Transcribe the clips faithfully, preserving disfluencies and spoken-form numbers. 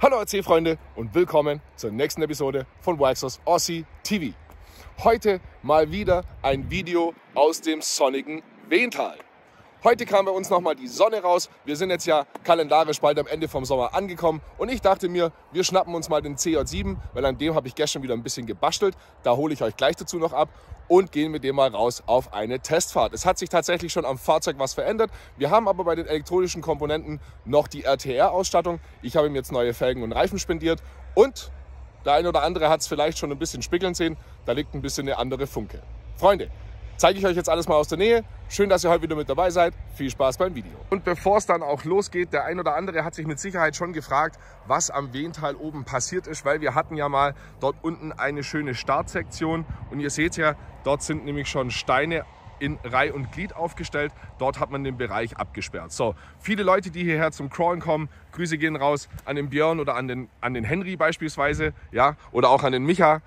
Hallo R C-Freunde und willkommen zur nächsten Episode von Waxos Aussie T V. Heute mal wieder ein Video aus dem sonnigen Wental. Heute kam bei uns nochmal die Sonne raus. Wir sind jetzt ja kalendarisch bald am Ende vom Sommer angekommen. Und ich dachte mir, wir schnappen uns mal den C J sieben, weil an dem habe ich gestern wieder ein bisschen gebastelt. Da hole ich euch gleich dazu noch ab und gehen mit dem mal raus auf eine Testfahrt. Es hat sich tatsächlich schon am Fahrzeug was verändert. Wir haben aber bei den elektronischen Komponenten noch die R T R-Ausstattung. Ich habe ihm jetzt neue Felgen und Reifen spendiert. Und der eine oder andere hat es vielleicht schon ein bisschen spickeln sehen. Da liegt ein bisschen eine andere Funke. Freunde, zeige ich euch jetzt alles mal aus der Nähe. Schön, dass ihr heute wieder mit dabei seid. Viel Spaß beim Video. Und bevor es dann auch losgeht, der ein oder andere hat sich mit Sicherheit schon gefragt, was am Wental oben passiert ist, weil wir hatten ja mal dort unten eine schöne Startsektion. Und ihr seht ja, dort sind nämlich schon Steine in Reih und Glied aufgestellt. Dort hat man den Bereich abgesperrt. So, viele Leute, die hierher zum Crawlen kommen, Grüße gehen raus an den Björn oder an den, an den Henry beispielsweise, ja, oder auch an den Micha.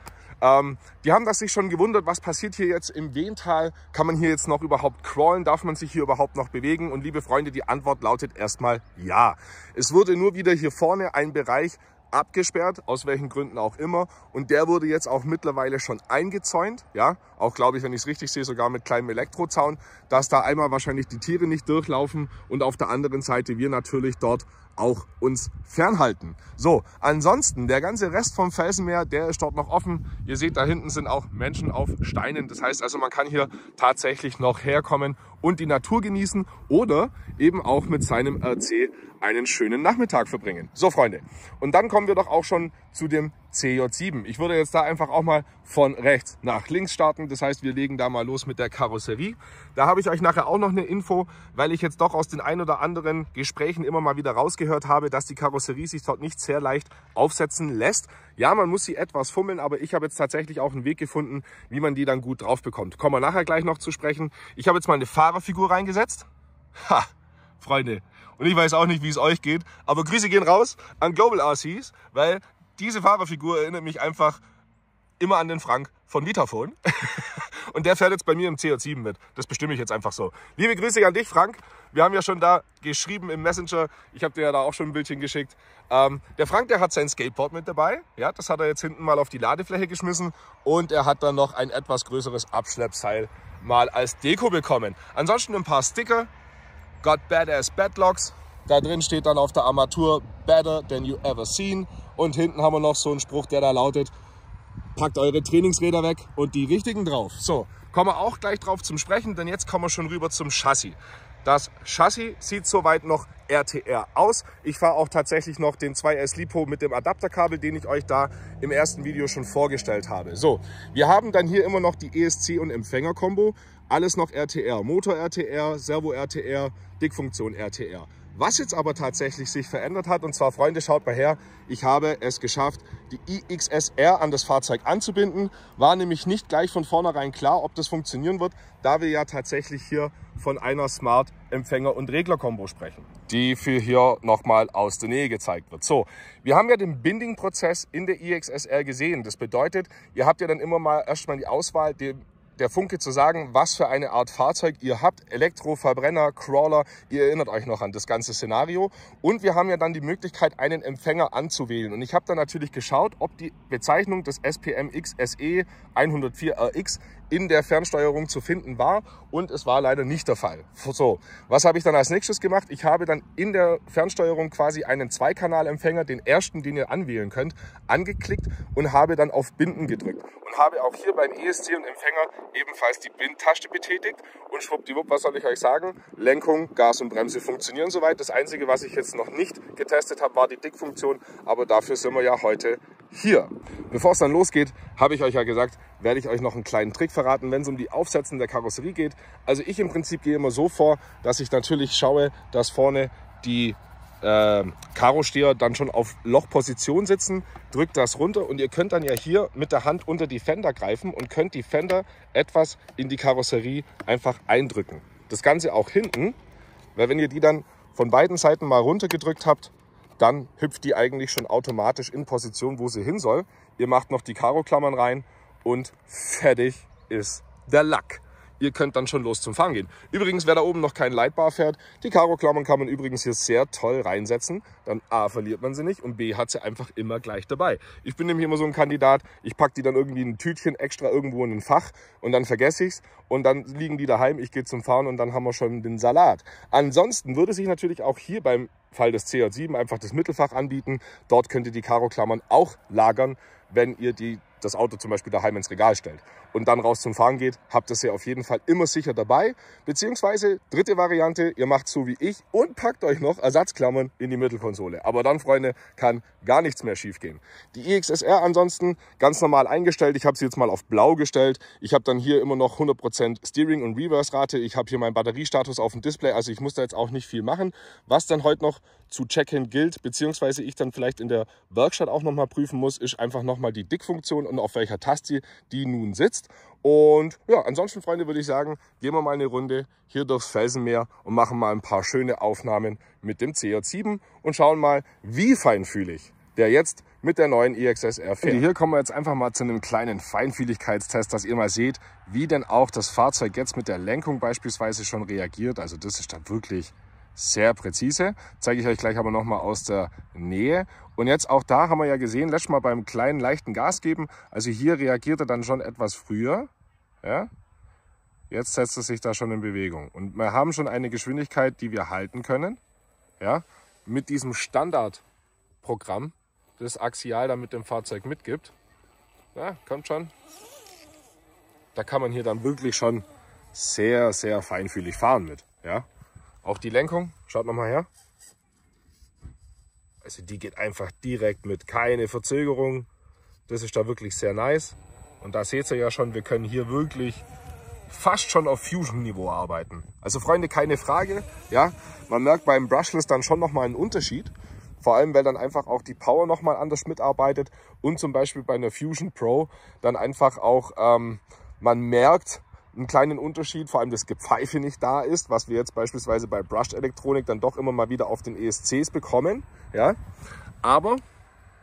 Ähm, die haben das sich schon gewundert, was passiert hier jetzt im Wental? Kann man hier jetzt noch überhaupt crawlen? Darf man sich hier überhaupt noch bewegen? Und liebe Freunde, die Antwort lautet erstmal ja. Es wurde nur wieder hier vorne ein Bereich abgesperrt, aus welchen Gründen auch immer. Und der wurde jetzt auch mittlerweile schon eingezäunt. Ja, auch glaube ich, wenn ich es richtig sehe, sogar mit kleinem Elektrozaun, dass da einmal wahrscheinlich die Tiere nicht durchlaufen und auf der anderen Seite wir natürlich dort auch uns fernhalten. So, ansonsten, der ganze Rest vom Felsenmeer, der ist dort noch offen. Ihr seht, da hinten sind auch Menschen auf Steinen. Das heißt also, man kann hier tatsächlich noch herkommen und die Natur genießen oder eben auch mit seinem R C einen schönen Nachmittag verbringen. So, Freunde, und dann kommen wir doch auch schon zu dem C J sieben. Ich würde jetzt da einfach auch mal von rechts nach links starten. Das heißt, wir legen da mal los mit der Karosserie. Da habe ich euch nachher auch noch eine Info, weil ich jetzt doch aus den ein oder anderen Gesprächen immer mal wieder rausgehört habe, dass die Karosserie sich dort nicht sehr leicht aufsetzen lässt. Ja, man muss sie etwas fummeln, aber ich habe jetzt tatsächlich auch einen Weg gefunden, wie man die dann gut drauf bekommt. Kommen wir nachher gleich noch zu sprechen. Ich habe jetzt mal eine Fahrerfigur reingesetzt. Ha, Freunde. Und ich weiß auch nicht, wie es euch geht, aber Grüße gehen raus an Global R Cs, weil diese Fahrerfigur erinnert mich einfach immer an den Frank von Vitafon. Und der fährt jetzt bei mir im C J sieben mit. Das bestimme ich jetzt einfach so. Liebe Grüße an dich, Frank. Wir haben ja schon da geschrieben im Messenger. Ich habe dir ja da auch schon ein Bildchen geschickt. Ähm, der Frank, der hat sein Skateboard mit dabei. Ja, das hat er jetzt hinten mal auf die Ladefläche geschmissen. Und er hat dann noch ein etwas größeres Abschleppseil mal als Deko bekommen. Ansonsten ein paar Sticker. Got Badass Badlocks. Da drin steht dann auf der Armatur Better than you ever seen. Und hinten haben wir noch so einen Spruch, der da lautet, packt eure Trainingsräder weg und die richtigen drauf. So, kommen wir auch gleich drauf zum Sprechen, denn jetzt kommen wir schon rüber zum Chassis. Das Chassis sieht soweit noch R T R aus. Ich fahre auch tatsächlich noch den zwei S Lipo mit dem Adapterkabel, den ich euch da im ersten Video schon vorgestellt habe. So, wir haben dann hier immer noch die E S C und Empfänger-Kombo. Alles noch R T R, Motor R T R, Servo R T R, Dickfunktion R T R. Was jetzt aber tatsächlich sich verändert hat, und zwar, Freunde, schaut mal her, ich habe es geschafft, die I X S R an das Fahrzeug anzubinden. War nämlich nicht gleich von vornherein klar, ob das funktionieren wird, da wir ja tatsächlich hier von einer Smart-Empfänger- und Regler-Kombo sprechen, die für hier nochmal aus der Nähe gezeigt wird. So, wir haben ja den Binding-Prozess in der I X S R gesehen. Das bedeutet, ihr habt ja dann immer mal erstmal die Auswahl, die der Funke zu sagen, was für eine Art Fahrzeug ihr habt. Elektro, Verbrenner, Crawler, ihr erinnert euch noch an das ganze Szenario. Und wir haben ja dann die Möglichkeit, einen Empfänger anzuwählen. Und ich habe dann natürlich geschaut, ob die Bezeichnung des S P M X S E hundertvier R X in der Fernsteuerung zu finden war. Und es war leider nicht der Fall. So, was habe ich dann als nächstes gemacht? Ich habe dann in der Fernsteuerung quasi einen Zweikanalempfänger, den ersten, den ihr anwählen könnt, angeklickt und habe dann auf Binden gedrückt. Und habe auch hier beim E S C und Empfänger ebenfalls die Bindtaste betätigt und schwuppdiwupp, was soll ich euch sagen? Lenkung, Gas und Bremse funktionieren soweit. Das Einzige, was ich jetzt noch nicht getestet habe, war die Dickfunktion, aber dafür sind wir ja heute hier. Bevor es dann losgeht, habe ich euch ja gesagt, werde ich euch noch einen kleinen Trick verraten, wenn es um die Aufsetzen der Karosserie geht. Also ich im Prinzip gehe immer so vor, dass ich natürlich schaue, dass vorne die Äh, Karo-Steher dann schon auf Lochposition sitzen, drückt das runter und ihr könnt dann ja hier mit der Hand unter die Fender greifen und könnt die Fender etwas in die Karosserie einfach eindrücken. Das Ganze auch hinten, weil wenn ihr die dann von beiden Seiten mal runtergedrückt habt, dann hüpft die eigentlich schon automatisch in Position, wo sie hin soll. Ihr macht noch die Karoklammern rein und fertig ist der Lack. ihr könnt dann schon los zum Fahren gehen. Übrigens, wer da oben noch kein Lightbar fährt, die Karoklammern kann man übrigens hier sehr toll reinsetzen. Dann A, verliert man sie nicht und B, hat sie einfach immer gleich dabei. Ich bin nämlich immer so ein Kandidat, ich packe die dann irgendwie in ein Tütchen extra irgendwo in ein Fach und dann vergesse ich's und dann liegen die daheim, ich gehe zum Fahren und dann haben wir schon den Salat. Ansonsten würde sich natürlich auch hier beim Fall des C J sieben einfach das Mittelfach anbieten. Dort könnt ihr die Karoklammern auch lagern, wenn ihr die, das Auto zum Beispiel daheim ins Regal stellt und dann raus zum Fahren geht, habt ihr es ja auf jeden Fall immer sicher dabei. Beziehungsweise dritte Variante, ihr macht so wie ich und packt euch noch Ersatzklammern in die Mittelkonsole. Aber dann, Freunde, kann gar nichts mehr schief gehen. Die I X S R ansonsten ganz normal eingestellt. Ich habe sie jetzt mal auf blau gestellt. Ich habe dann hier immer noch hundert Prozent Steering- und Reverse-Rate. Ich habe hier meinen Batteriestatus auf dem Display. Also ich muss da jetzt auch nicht viel machen. Was dann heute noch zu checken gilt, beziehungsweise ich dann vielleicht in der Werkstatt auch nochmal prüfen muss, ist einfach nochmal die Dickfunktion und auf welcher Taste die nun sitzt. Und ja, ansonsten, Freunde, würde ich sagen, gehen wir mal eine Runde hier durchs Felsenmeer und machen mal ein paar schöne Aufnahmen mit dem C J sieben und schauen mal, wie feinfühlig der jetzt mit der neuen I X S R fährt. Hier kommen wir jetzt einfach mal zu einem kleinen Feinfühligkeitstest, dass ihr mal seht, wie denn auch das Fahrzeug jetzt mit der Lenkung beispielsweise schon reagiert. Also das ist dann wirklich sehr präzise. Zeige ich euch gleich aber nochmal aus der Nähe. Und jetzt auch da haben wir ja gesehen, letztes Mal beim kleinen, leichten Gas geben. Also hier reagiert er dann schon etwas früher. Ja? Jetzt setzt er sich da schon in Bewegung. Und wir haben schon eine Geschwindigkeit, die wir halten können. Ja? Mit diesem Standardprogramm, das Axial dann mit dem Fahrzeug mitgibt. Ja, kommt schon. Da kann man hier dann wirklich schon sehr, sehr feinfühlig fahren mit. Ja? Auch die Lenkung, schaut nochmal her. Also die geht einfach direkt mit, keine Verzögerung. Das ist da wirklich sehr nice. Und da seht ihr ja schon, wir können hier wirklich fast schon auf Fusion-Niveau arbeiten. Also Freunde, keine Frage. Ja, man merkt beim Brushless dann schon nochmal einen Unterschied. Vor allem, weil dann einfach auch die Power nochmal anders mitarbeitet. Und zum Beispiel bei einer Fusion Pro dann einfach auch, ähm, man merkt einen kleinen Unterschied, vor allem das Gepfeife nicht da ist, was wir jetzt beispielsweise bei Brushed Elektronik dann doch immer mal wieder auf den E S Cs bekommen. Ja? Aber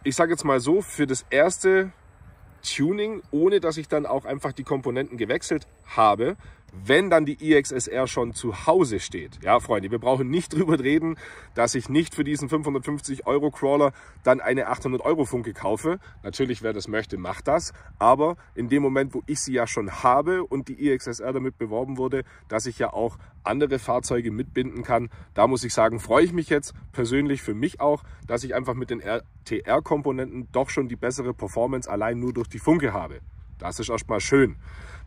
ich sage jetzt mal so, für das erste Tuning, ohne dass ich dann auch einfach die Komponenten gewechselt habe, wenn dann die I X S R schon zu Hause steht. Ja, Freunde, wir brauchen nicht drüber reden, dass ich nicht für diesen fünfhundertfünfzig Euro Crawler dann eine achthundert Euro Funke kaufe. Natürlich, wer das möchte, macht das. Aber in dem Moment, wo ich sie ja schon habe und die I X S R damit beworben wurde, dass ich ja auch andere Fahrzeuge mitbinden kann, da muss ich sagen, freue ich mich jetzt persönlich für mich auch, dass ich einfach mit den R T R-Komponenten doch schon die bessere Performance allein nur durch die Funke habe. Das ist erstmal schön.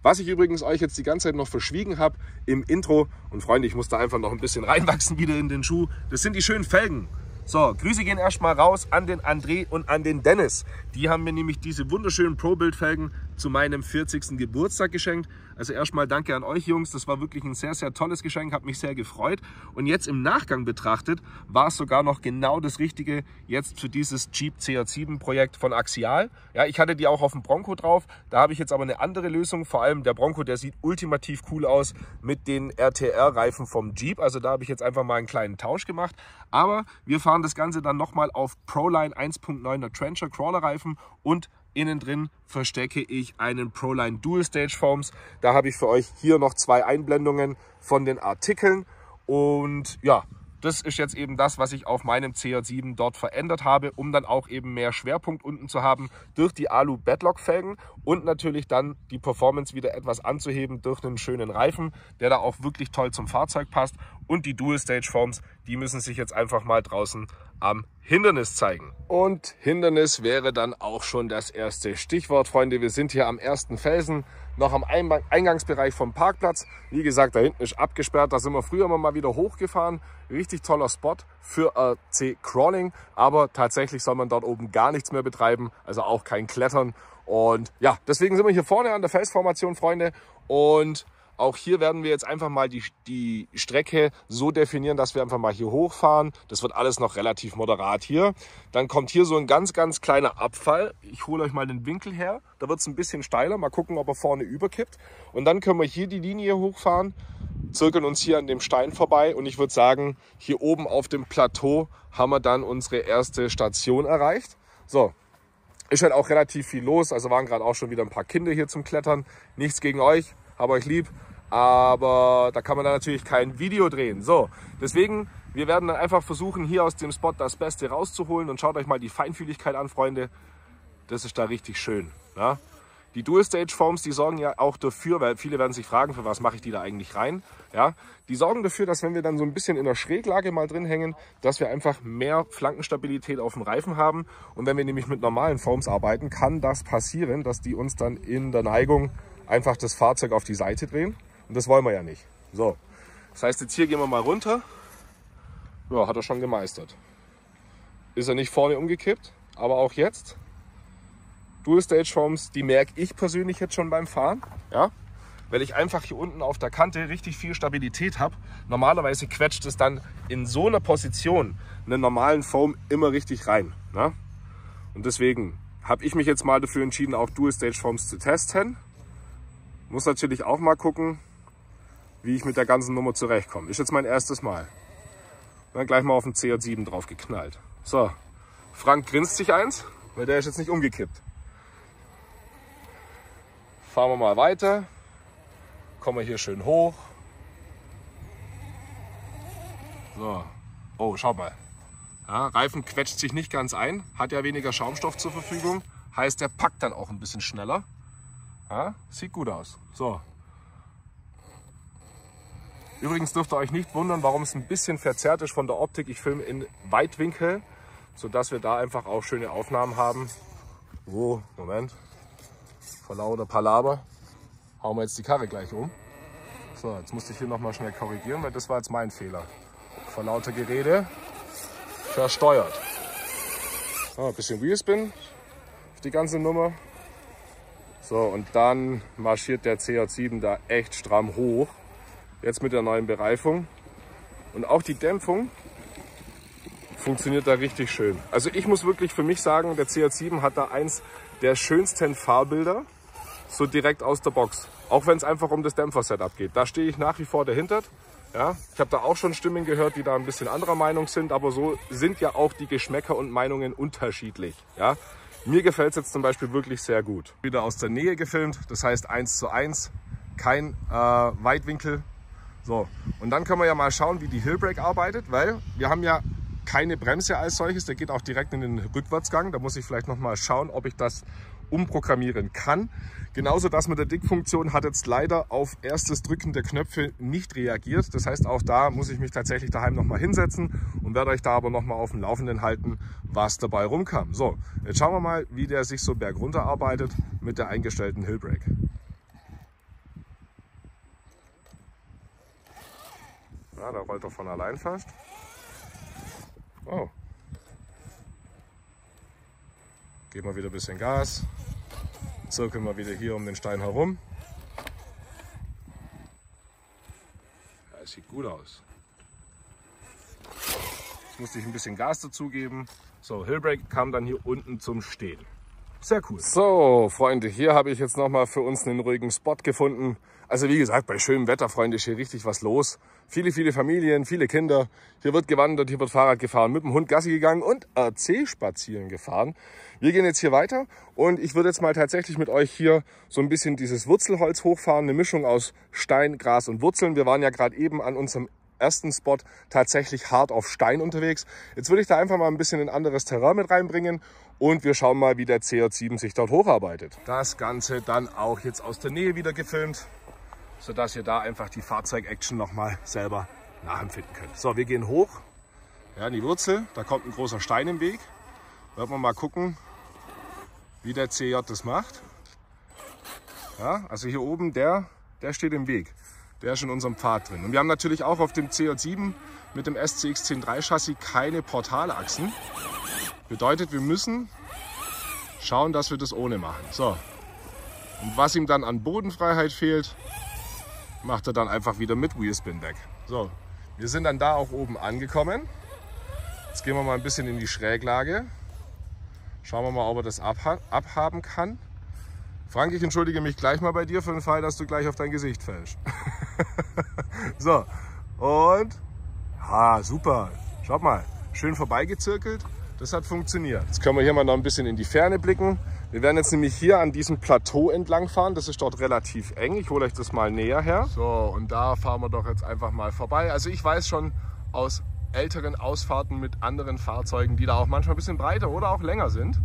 Was ich übrigens euch jetzt die ganze Zeit noch verschwiegen habe im Intro, und Freunde, ich muss da einfach noch ein bisschen reinwachsen wieder in den Schuh, das sind die schönen Felgen. So, Grüße gehen erstmal raus an den André und an den Dennis. Die haben mir nämlich diese wunderschönen ProBuild-Felgen zu meinem vierzigsten Geburtstag geschenkt. Also erstmal danke an euch, Jungs. Das war wirklich ein sehr, sehr tolles Geschenk. Hat mich sehr gefreut. Und jetzt im Nachgang betrachtet war es sogar noch genau das Richtige jetzt für dieses Jeep C J sieben-Projekt von Axial. Ja, ich hatte die auch auf dem Bronco drauf. Da habe ich jetzt aber eine andere Lösung. Vor allem der Bronco, der sieht ultimativ cool aus mit den R T R-Reifen vom Jeep. Also da habe ich jetzt einfach mal einen kleinen Tausch gemacht. Aber wir fahren das Ganze dann nochmal auf ProLine eins Punkt neuner Trencher Crawler-Reifen und innen drin verstecke ich einen ProLine Dual Stage Foams. Da habe ich für euch hier noch zwei Einblendungen von den Artikeln. Und ja, das ist jetzt eben das, was ich auf meinem C J sieben dort verändert habe, um dann auch eben mehr Schwerpunkt unten zu haben durch die Alu Badlock Felgen und natürlich dann die Performance wieder etwas anzuheben durch einen schönen Reifen, der da auch wirklich toll zum Fahrzeug passt. Und die Dual Stage Foams, die müssen sich jetzt einfach mal draußen am Hindernis zeigen. Und Hindernis wäre dann auch schon das erste Stichwort, Freunde. Wir sind hier am ersten Felsen, noch am Eingangsbereich vom Parkplatz. Wie gesagt, da hinten ist abgesperrt, da sind wir früher mal wieder hochgefahren. Richtig toller Spot für R C-Crawling, aber tatsächlich soll man dort oben gar nichts mehr betreiben, also auch kein Klettern. Und ja, deswegen sind wir hier vorne an der Felsformation, Freunde. Und auch hier werden wir jetzt einfach mal die, die Strecke so definieren, dass wir einfach mal hier hochfahren. Das wird alles noch relativ moderat hier. Dann kommt hier so ein ganz, ganz kleiner Abfall. Ich hole euch mal den Winkel her. Da wird es ein bisschen steiler. Mal gucken, ob er vorne überkippt. Und dann können wir hier die Linie hochfahren, zirkeln uns hier an dem Stein vorbei. Und ich würde sagen, hier oben auf dem Plateau haben wir dann unsere erste Station erreicht. So. Ist halt auch relativ viel los. Also waren gerade auch schon wieder ein paar Kinder hier zum Klettern. Nichts gegen euch. Hab euch lieb. aber da kann man dann natürlich kein Video drehen. So, deswegen, wir werden dann einfach versuchen, hier aus dem Spot das Beste rauszuholen und schaut euch mal die Feinfühligkeit an, Freunde. Das ist da richtig schön. Ja? Die Dual-Stage-Foams, die sorgen ja auch dafür, weil viele werden sich fragen, für was mache ich die da eigentlich rein? Ja, die sorgen dafür, dass wenn wir dann so ein bisschen in der Schräglage mal drin hängen, dass wir einfach mehr Flankenstabilität auf dem Reifen haben. Und wenn wir nämlich mit normalen Foams arbeiten, kann das passieren, dass die uns dann in der Neigung einfach das Fahrzeug auf die Seite drehen. Und das wollen wir ja nicht. So, das heißt, jetzt hier gehen wir mal runter. Ja, hat er schon gemeistert. Ist er nicht vorne umgekippt, aber auch jetzt. Dual-Stage-Foams, die merke ich persönlich jetzt schon beim Fahren, ja? Weil ich einfach hier unten auf der Kante richtig viel Stabilität habe. Normalerweise quetscht es dann in so einer Position einen normalen Foam immer richtig rein. Ne? Und deswegen habe ich mich jetzt mal dafür entschieden, auch Dual-Stage-Foams zu testen. Muss natürlich auch mal gucken, wie ich mit der ganzen Nummer zurechtkomme. Ist jetzt mein erstes Mal. Dann gleich mal auf den C J sieben drauf geknallt. So, Frank grinst sich eins, weil der ist jetzt nicht umgekippt. Fahren wir mal weiter, kommen wir hier schön hoch. So, oh, schaut mal. Ja, Reifen quetscht sich nicht ganz ein, hat ja weniger Schaumstoff zur Verfügung, heißt, der packt dann auch ein bisschen schneller. Ja, sieht gut aus. So. Übrigens dürft ihr euch nicht wundern, warum es ein bisschen verzerrt ist von der Optik. Ich filme in Weitwinkel, sodass wir da einfach auch schöne Aufnahmen haben. Oh, Moment. Vor lauter Palaber hauen wir jetzt die Karre gleich um. So, jetzt musste ich hier nochmal schnell korrigieren, weil das war jetzt mein Fehler. Vor lauter Gerede versteuert. So, ein bisschen Wheelspin auf die ganze Nummer. So, und dann marschiert der C J sieben da echt stramm hoch. Jetzt mit der neuen Bereifung. Und auch die Dämpfung funktioniert da richtig schön. Also ich muss wirklich für mich sagen, der C J sieben hat da eins der schönsten Fahrbilder, so direkt aus der Box. Auch wenn es einfach um das Dämpfer-Setup geht. Da stehe ich nach wie vor dahinter. Ja, ich habe da auch schon Stimmen gehört, die da ein bisschen anderer Meinung sind, aber so sind ja auch die Geschmäcker und Meinungen unterschiedlich. Ja, mir gefällt es jetzt zum Beispiel wirklich sehr gut. Wieder aus der Nähe gefilmt, das heißt eins zu eins, kein äh, Weitwinkel. So, und dann können wir ja mal schauen, wie die Hill Brake arbeitet, weil wir haben ja keine Bremse als solches, der geht auch direkt in den Rückwärtsgang. Da muss ich vielleicht noch mal schauen, ob ich das umprogrammieren kann. Genauso das mit der Dickfunktion hat jetzt leider auf erstes Drücken der Knöpfe nicht reagiert. Das heißt, auch da muss ich mich tatsächlich daheim noch mal hinsetzen und werde euch da aber noch mal auf dem Laufenden halten, was dabei rumkam. So, jetzt schauen wir mal, wie der sich so bergunter arbeitet mit der eingestellten Hill Brake. Ja, da rollt er von allein fast. Oh. Geben wir wieder ein bisschen Gas. Zirkeln wir wieder hier um den Stein herum. Ja, das sieht gut aus. Jetzt musste ich ein bisschen Gas dazugeben. So, Hill Brake kam dann hier unten zum Stehen. Sehr cool. So, Freunde, hier habe ich jetzt nochmal für uns einen ruhigen Spot gefunden. Also wie gesagt, bei schönem Wetter, Freunde, ist hier richtig was los. Viele, viele Familien, viele Kinder. Hier wird gewandert, hier wird Fahrrad gefahren, mit dem Hund Gassi gegangen und R C spazieren gefahren. Wir gehen jetzt hier weiter und ich würde jetzt mal tatsächlich mit euch hier so ein bisschen dieses Wurzelholz hochfahren. Eine Mischung aus Stein, Gras und Wurzeln. Wir waren ja gerade eben an unserem ersten Spot tatsächlich hart auf Stein unterwegs. Jetzt würde ich da einfach mal ein bisschen ein anderes Terrain mit reinbringen und wir schauen mal, wie der C J sieben sich dort hocharbeitet. Das Ganze dann auch jetzt aus der Nähe wieder gefilmt, sodass ihr da einfach die Fahrzeug-Action nochmal selber nachempfinden könnt. So, wir gehen hoch, ja, in die Wurzel, da kommt ein großer Stein im Weg. Werden wir mal gucken, wie der C J das macht. Ja, also hier oben, der, der steht im Weg. Der ist in unserem Pfad drin. Und wir haben natürlich auch auf dem C J sieben mit dem S C X zehn drei Chassis keine Portalachsen. Bedeutet, wir müssen schauen, dass wir das ohne machen. So. Und was ihm dann an Bodenfreiheit fehlt, macht er dann einfach wieder mit Wheelspin weg. So. Wir sind dann da auch oben angekommen. Jetzt gehen wir mal ein bisschen in die Schräglage. Schauen wir mal, ob er das abha- abhaben kann. Frank, ich entschuldige mich gleich mal bei dir für den Fall, dass du gleich auf dein Gesicht fällst. So, und, ah, super, schaut mal, schön vorbeigezirkelt, das hat funktioniert. Jetzt können wir hier mal noch ein bisschen in die Ferne blicken, Wir werden jetzt nämlich hier an diesem Plateau entlang fahren. Das ist dort relativ eng. Ich hole euch das mal näher her. So, und da fahren wir doch jetzt einfach mal vorbei. Also ich weiß schon aus älteren Ausfahrten mit anderen Fahrzeugen, die da auch manchmal ein bisschen breiter oder auch länger sind,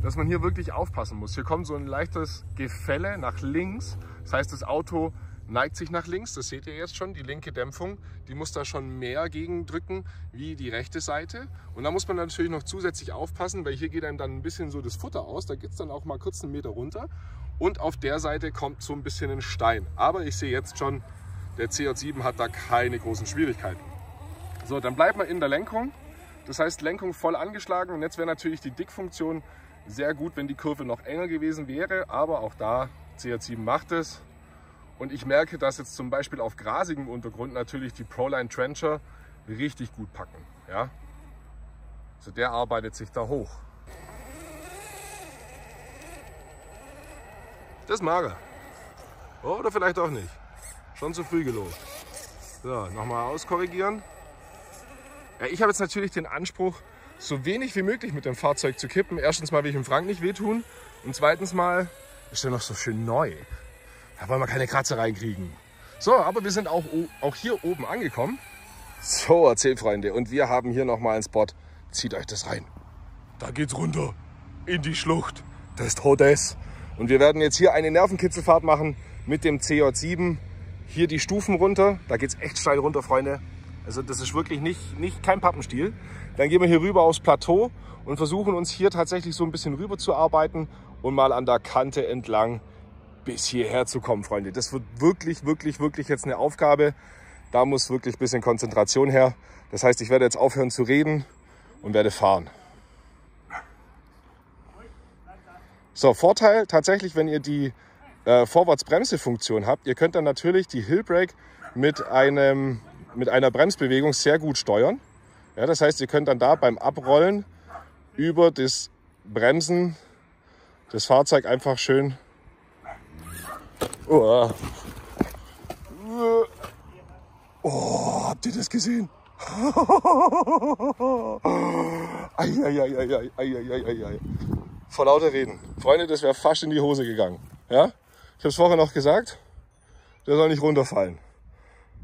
dass man hier wirklich aufpassen muss. Hier kommt so ein leichtes Gefälle nach links. Das heißt, das Auto neigt sich nach links. Das seht ihr jetzt schon. Die linke Dämpfung, die muss da schon mehr gegendrücken wie die rechte Seite. Und da muss man natürlich noch zusätzlich aufpassen, weil hier geht einem dann ein bisschen so das Futter aus. Da geht es dann auch mal kurz einen Meter runter. Und auf der Seite kommt so ein bisschen ein Stein. Aber ich sehe jetzt schon, der C J sieben hat da keine großen Schwierigkeiten. So, dann bleibt man in der Lenkung. Das heißt, Lenkung voll angeschlagen. Und jetzt wäre natürlich die Dickfunktion sehr gut, wenn die Kurve noch enger gewesen wäre. Aber auch da, C J sieben macht es. Und ich merke, dass jetzt zum Beispiel auf grasigem Untergrund natürlich die Proline Trencher richtig gut packen. Ja? Also der arbeitet sich da hoch. Das mag er. Oder vielleicht auch nicht. Schon zu früh gelobt. So, nochmal auskorrigieren. Ja, ich habe jetzt natürlich den Anspruch, so wenig wie möglich mit dem Fahrzeug zu kippen. Erstens mal will ich dem Frank nicht wehtun. Und zweitens mal ist er noch so schön neu. Da wollen wir keine Kratzer reinkriegen. So, aber wir sind auch, auch hier oben angekommen. So, Erzählfreunde, und wir haben hier nochmal einen Spot. Zieht euch das rein. Da geht's runter in die Schlucht des Todes. Und wir werden jetzt hier eine Nervenkitzelfahrt machen mit dem C J sieben. Hier die Stufen runter. Da geht's echt steil runter, Freunde. Also das ist wirklich nicht, nicht kein Pappenstiel. Dann gehen wir hier rüber aufs Plateau und versuchen uns hier tatsächlich so ein bisschen rüber zu arbeiten und mal an der Kante entlang bis hierher zu kommen, Freunde. Das wird wirklich, wirklich, wirklich jetzt eine Aufgabe. Da muss wirklich ein bisschen Konzentration her. Das heißt, ich werde jetzt aufhören zu reden und werde fahren. So, Vorteil tatsächlich, wenn ihr die äh, Vorwärtsbremse-Funktion habt, ihr könnt dann natürlich die Hill Brake mit, einem, mit einer Bremsbewegung sehr gut steuern. Ja, das heißt, ihr könnt dann da beim Abrollen über das Bremsen das Fahrzeug einfach schön... Oh. Oh, habt ihr das gesehen? Eieieiei, eieieiei. Vor lauter Reden. Freunde, das wäre fast in die Hose gegangen. Ja? Ich habe es vorher noch gesagt, der soll nicht runterfallen.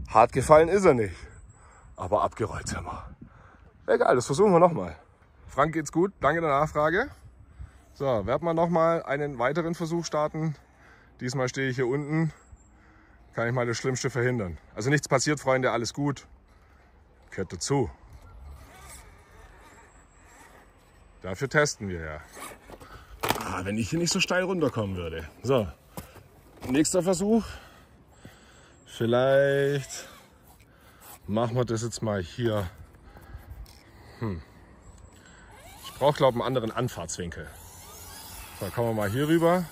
Hart gefallen ist er nicht, aber abgerollt sind wir. Egal, das versuchen wir nochmal. Frank, geht's gut? Danke der Nachfrage. So, werden wir nochmal einen weiteren Versuch starten. Diesmal stehe ich hier unten, kann ich mal das Schlimmste verhindern. Also nichts passiert, Freunde, alles gut. Gehört dazu. Dafür testen wir ja. Ah, wenn ich hier nicht so steil runterkommen würde. So, nächster Versuch. Vielleicht machen wir das jetzt mal hier. Hm. Ich brauche, glaube ich, einen anderen Anfahrtswinkel. So, kommen wir mal hier rüber.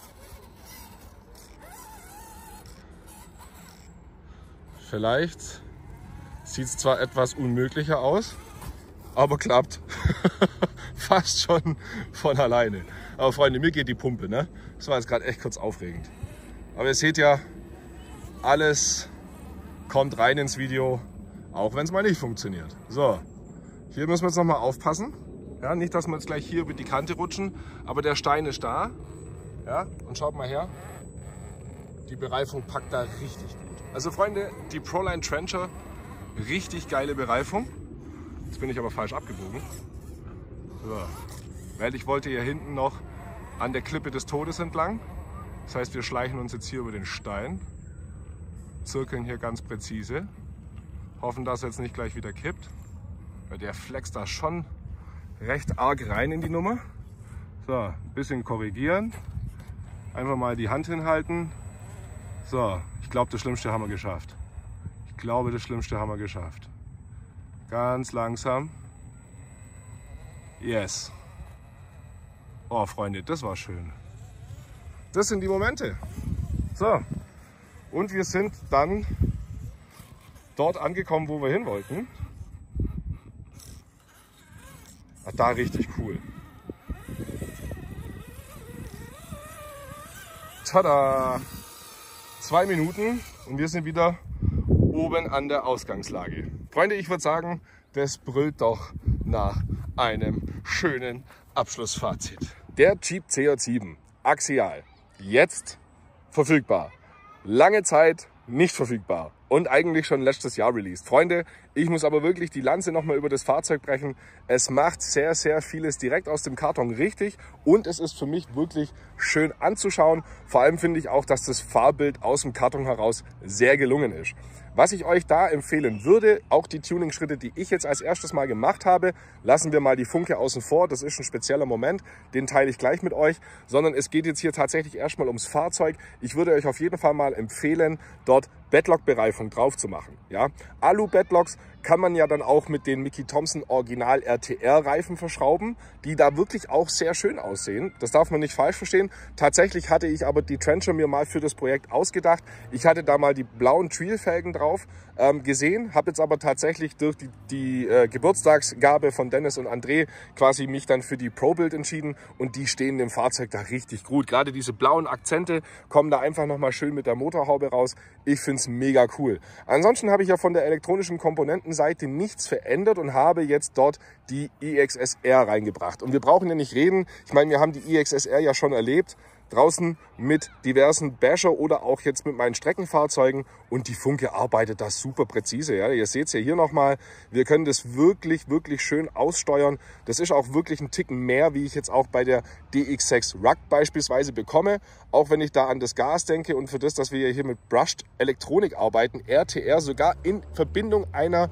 Vielleicht sieht es zwar etwas unmöglicher aus, aber klappt fast schon von alleine. Aber Freunde, mir geht die Pumpe, ne? Das war jetzt gerade echt kurz aufregend. Aber ihr seht ja, alles kommt rein ins Video, auch wenn es mal nicht funktioniert. So, hier müssen wir jetzt nochmal aufpassen. Ja, nicht, dass wir jetzt gleich hier über die Kante rutschen, aber der Stein ist da. Ja, und schaut mal her, die Bereifung packt da richtig gut. Also Freunde, die Proline Trencher, richtig geile Bereifung. Jetzt bin ich aber falsch abgebogen. So. Weil ich wollte ja hinten noch an der Klippe des Todes entlang. Das heißt, wir schleichen uns jetzt hier über den Stein, zirkeln hier ganz präzise, hoffen, dass er jetzt nicht gleich wieder kippt, weil der flext da schon recht arg rein in die Nummer. So, ein bisschen korrigieren, einfach mal die Hand hinhalten. So, ich glaube, das Schlimmste haben wir geschafft. Ich glaube, das Schlimmste haben wir geschafft. Ganz langsam. Yes. Oh, Freunde, das war schön. Das sind die Momente. So, und wir sind dann dort angekommen, wo wir hin wollten. Ach, da richtig cool. Tada! Zwei Minuten und wir sind wieder oben an der Ausgangslage. Freunde, ich würde sagen, das brüllt doch nach einem schönen Abschlussfazit. Der Jeep C J sieben Axial. Jetzt verfügbar. Lange Zeit nicht verfügbar. Und eigentlich schon letztes Jahr released. Freunde, ich muss aber wirklich die Lanze nochmal über das Fahrzeug brechen. Es macht sehr, sehr vieles direkt aus dem Karton richtig. Und es ist für mich wirklich schön anzuschauen. Vor allem finde ich auch, dass das Fahrbild aus dem Karton heraus sehr gelungen ist. Was ich euch da empfehlen würde, auch die Tuning-Schritte, die ich jetzt als erstes mal gemacht habe, lassen wir mal die Funke außen vor. Das ist ein spezieller Moment, den teile ich gleich mit euch. Sondern es geht jetzt hier tatsächlich erstmal ums Fahrzeug. Ich würde euch auf jeden Fall mal empfehlen, dort Badlock-Bereifung drauf zu machen. Ja? Alu-Badlocks kann man ja dann auch mit den Mickey Thompson Original R T R Reifen verschrauben, die da wirklich auch sehr schön aussehen. Das darf man nicht falsch verstehen. Tatsächlich hatte ich aber die Trencher mir mal für das Projekt ausgedacht. Ich hatte da mal die blauen Trail-Felgen drauf ähm, gesehen, habe jetzt aber tatsächlich durch die, die äh, Geburtstagsgabe von Dennis und André quasi mich dann für die ProBuild entschieden und die stehen dem Fahrzeug da richtig gut. Gerade diese blauen Akzente kommen da einfach nochmal schön mit der Motorhaube raus. Ich finde es mega cool. Ansonsten habe ich ja von der elektronischen Komponenten Seite nichts verändert und habe jetzt dort die I X S R reingebracht. Und wir brauchen ja nicht reden. Ich meine, wir haben die I X S R ja schon erlebt. Draußen mit diversen Basher oder auch jetzt mit meinen Streckenfahrzeugen. Und die Funke arbeitet das super präzise. Ja? Ihr seht es ja hier nochmal. Wir können das wirklich, wirklich schön aussteuern. Das ist auch wirklich ein Ticken mehr, wie ich jetzt auch bei der D X sechs Rug beispielsweise bekomme. Auch wenn ich da an das Gas denke und für das, dass wir hier mit Brushed Elektronik arbeiten, R T R sogar in Verbindung einer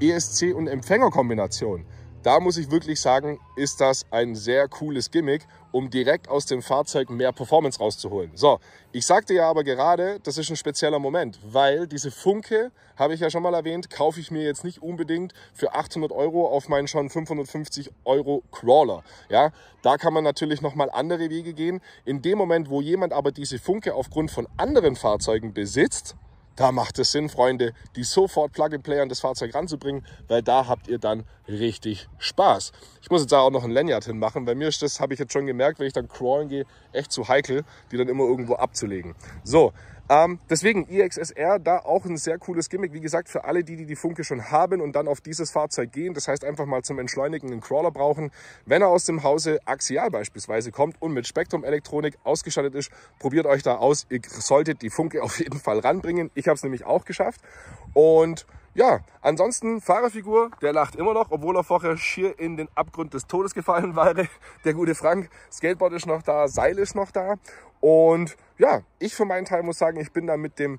E S C- und Empfängerkombination. Da muss ich wirklich sagen, ist das ein sehr cooles Gimmick, um direkt aus dem Fahrzeug mehr Performance rauszuholen. So, ich sagte ja aber gerade, das ist ein spezieller Moment, weil diese Funke, habe ich ja schon mal erwähnt, kaufe ich mir jetzt nicht unbedingt für achthundert Euro auf meinen schon fünfhundertfünfzig Euro Crawler. Ja, da kann man natürlich nochmal andere Wege gehen. In dem Moment, wo jemand aber diese Funke aufgrund von anderen Fahrzeugen besitzt, da macht es Sinn, Freunde, die sofort Plug-and-Play an das Fahrzeug ranzubringen, weil da habt ihr dann richtig Spaß. Ich muss jetzt da auch noch ein Lanyard hinmachen, weil mir ist das, habe ich jetzt schon gemerkt, wenn ich dann crawlen gehe, echt zu heikel, die dann immer irgendwo abzulegen. So, ähm, deswegen I X S R, da auch ein sehr cooles Gimmick. Wie gesagt, für alle, die, die die Funke schon haben und dann auf dieses Fahrzeug gehen, das heißt einfach mal zum Entschleunigen einen Crawler brauchen. Wenn er aus dem Hause Axial beispielsweise kommt und mit Spektrum-Elektronik ausgestattet ist, probiert euch da aus. Ihr solltet die Funke auf jeden Fall ranbringen. Ich habe es nämlich auch geschafft. Und ja, ansonsten Fahrerfigur, der lacht immer noch, obwohl er vorher schier in den Abgrund des Todes gefallen war. Der gute Frank, Skateboard ist noch da, Seil ist noch da. Und ja, ich für meinen Teil muss sagen, ich bin da mit dem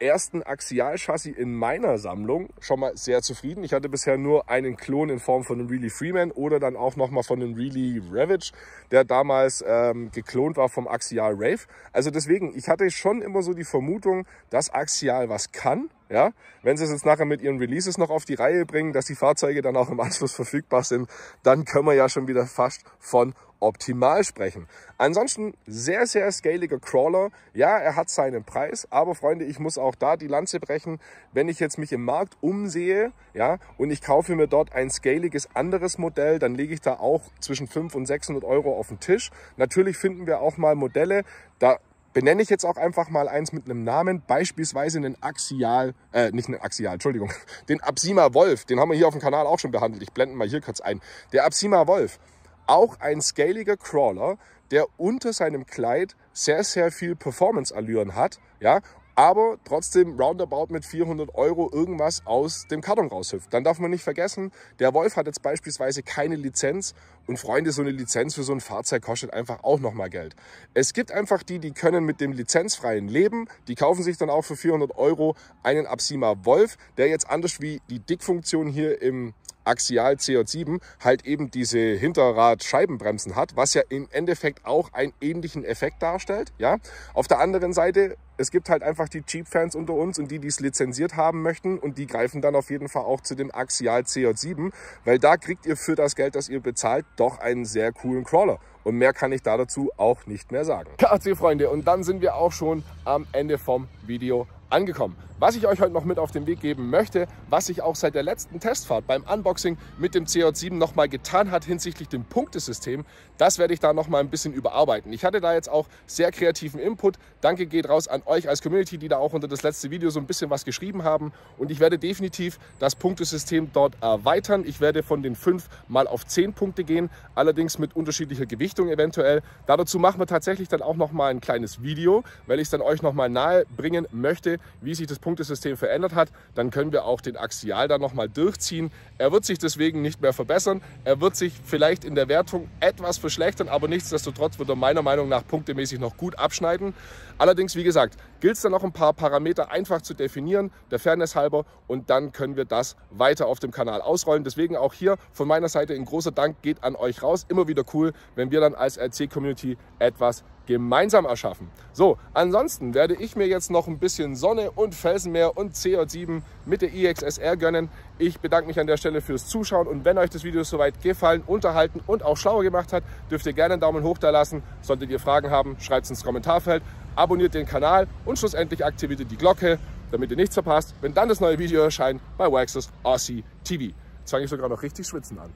ersten Axial-Chassis in meiner Sammlung schon mal sehr zufrieden. Ich hatte bisher nur einen Klon in Form von einem Really Freeman oder dann auch nochmal von einem Really Ravage, der damals ähm, geklont war vom Axial Rave. Also deswegen, ich hatte schon immer so die Vermutung, dass Axial was kann. Ja? Wenn sie es jetzt nachher mit ihren Releases noch auf die Reihe bringen, dass die Fahrzeuge dann auch im Anschluss verfügbar sind, dann können wir ja schon wieder fast von optimal sprechen. Ansonsten sehr, sehr scaliger Crawler. Ja, er hat seinen Preis, aber Freunde, ich muss auch da die Lanze brechen. Wenn ich jetzt mich im Markt umsehe, ja, und ich kaufe mir dort ein scaliges anderes Modell, dann lege ich da auch zwischen fünfhundert und sechshundert Euro auf den Tisch. Natürlich finden wir auch mal Modelle, da benenne ich jetzt auch einfach mal eins mit einem Namen, beispielsweise einen Axial, äh, nicht einen Axial, Entschuldigung, den Apsima Wolf, den haben wir hier auf dem Kanal auch schon behandelt. Ich blende mal hier kurz ein. Der Apsima Wolf, auch ein scaliger Crawler, der unter seinem Kleid sehr, sehr viel Performance-Allüren hat, ja, aber trotzdem roundabout mit vierhundert Euro irgendwas aus dem Karton raushüpft. Dann darf man nicht vergessen, der Wolf hat jetzt beispielsweise keine Lizenz und Freunde, so eine Lizenz für so ein Fahrzeug kostet einfach auch nochmal Geld. Es gibt einfach die, die können mit dem lizenzfreien leben, die kaufen sich dann auch für vierhundert Euro einen Apsima Wolf, der jetzt anders wie die Dickfunktion hier im Axial C J sieben halt eben diese Hinterradscheibenbremsen hat, was ja im Endeffekt auch einen ähnlichen Effekt darstellt. Ja? Auf der anderen Seite, es gibt halt einfach die Jeep-Fans unter uns und die, die es lizenziert haben möchten und die greifen dann auf jeden Fall auch zu dem Axial C J sieben, weil da kriegt ihr für das Geld, das ihr bezahlt, doch einen sehr coolen Crawler. Und mehr kann ich da dazu auch nicht mehr sagen. K A C-Freunde, und dann sind wir auch schon am Ende vom Video angekommen. Was ich euch heute noch mit auf den Weg geben möchte, was sich auch seit der letzten Testfahrt beim Unboxing mit dem C J sieben nochmal getan hat hinsichtlich dem Punktesystem, das werde ich da nochmal ein bisschen überarbeiten. Ich hatte da jetzt auch sehr kreativen Input. Danke geht raus an euch als Community, die da auch unter das letzte Video so ein bisschen was geschrieben haben. Und ich werde definitiv das Punktesystem dort erweitern. Ich werde von den fünf mal auf zehn Punkte gehen, allerdings mit unterschiedlicher Gewichtung eventuell. Dazu machen wir tatsächlich dann auch nochmal ein kleines Video, weil ich es dann euch nochmal nahe bringen möchte, wie sich das Punktesystem verändert hat. Dann können wir auch den Axial da nochmal durchziehen. Er wird sich deswegen nicht mehr verbessern. Er wird sich vielleicht in der Wertung etwas verschlechtern, aber nichtsdestotrotz wird er meiner Meinung nach punktemäßig noch gut abschneiden. Allerdings, wie gesagt, gilt es dann noch ein paar Parameter einfach zu definieren, der Fairness halber, und dann können wir das weiter auf dem Kanal ausrollen. Deswegen auch hier von meiner Seite ein großer Dank geht an euch raus. Immer wieder cool, wenn wir dann als R C-Community etwas gemeinsam erschaffen. So, ansonsten werde ich mir jetzt noch ein bisschen Sonne und Felsenmeer und C J sieben mit der I X S R gönnen. Ich bedanke mich an der Stelle fürs Zuschauen, und wenn euch das Video soweit gefallen, unterhalten und auch schlauer gemacht hat, dürft ihr gerne einen Daumen hoch da lassen. Solltet ihr Fragen haben, schreibt es ins Kommentarfeld, abonniert den Kanal und schlussendlich aktiviert die Glocke, damit ihr nichts verpasst, wenn dann das neue Video erscheint bei Waxos Aussie T V. Jetzt fange ich sogar noch richtig schwitzen an.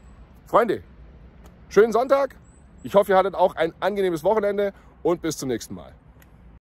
Freunde, schönen Sonntag! Ich hoffe, ihr hattet auch ein angenehmes Wochenende und bis zum nächsten Mal.